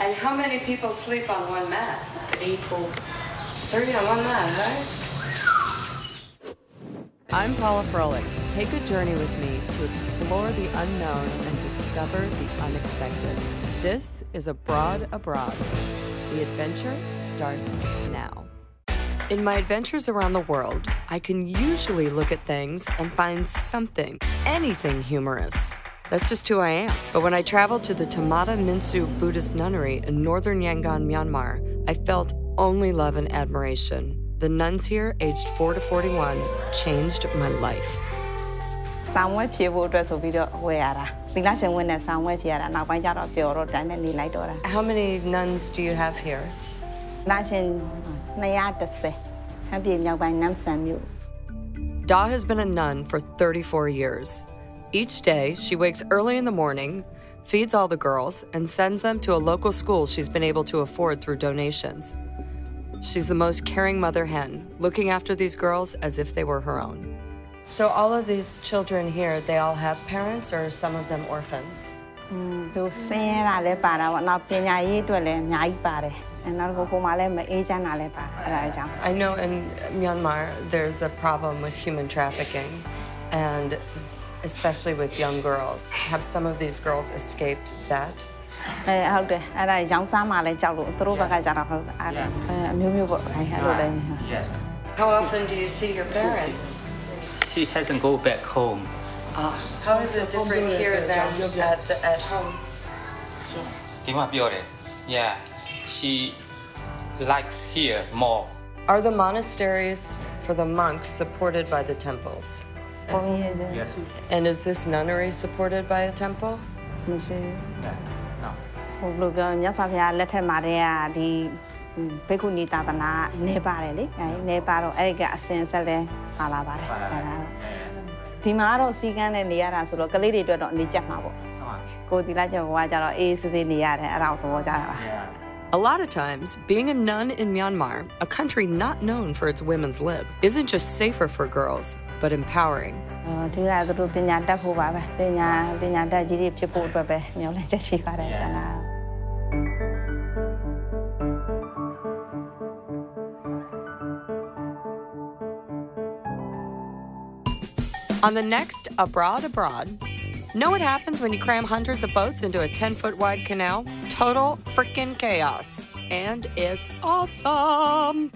And how many people sleep on one mat? Three on one mat, right? I'm Paula Froelich. Take a journey with me to explore the unknown and discover the unexpected. This is A Broad Abroad. The adventure starts now. In my adventures around the world, I can usually look at things and find something, anything humorous. That's just who I am. But when I traveled to the Tamada Minsu Buddhist Nunnery in northern Yangon, Myanmar, I felt only love and admiration. The nuns here, aged 4 to 41, changed my life. How many nuns do you have here? Da has been a nun for 34 years. Each day, she wakes early in the morning, feeds all the girls, and sends them to a local school she's been able to afford through donations. She's the most caring mother hen, looking after these girls as if they were her own. So all of these children here, they all have parents, or some of them orphans? I know in Myanmar, there's a problem with human trafficking, and especially with young girls. Have some of these girls escaped that? Yes. How often do you see your parents? She hasn't gone back home. How is it different here than at home? Yeah, she likes here more. Are the monasteries for the monks supported by the temples? Yes. And is this nunnery supported by a temple? No. A lot of times, being a nun in Myanmar, a country not known for its women's lib, isn't just safer for girls, but empowering. On the next A Broad Abroad, know what happens when you cram hundreds of boats into a 10-foot wide canal? Total freaking chaos. And it's awesome!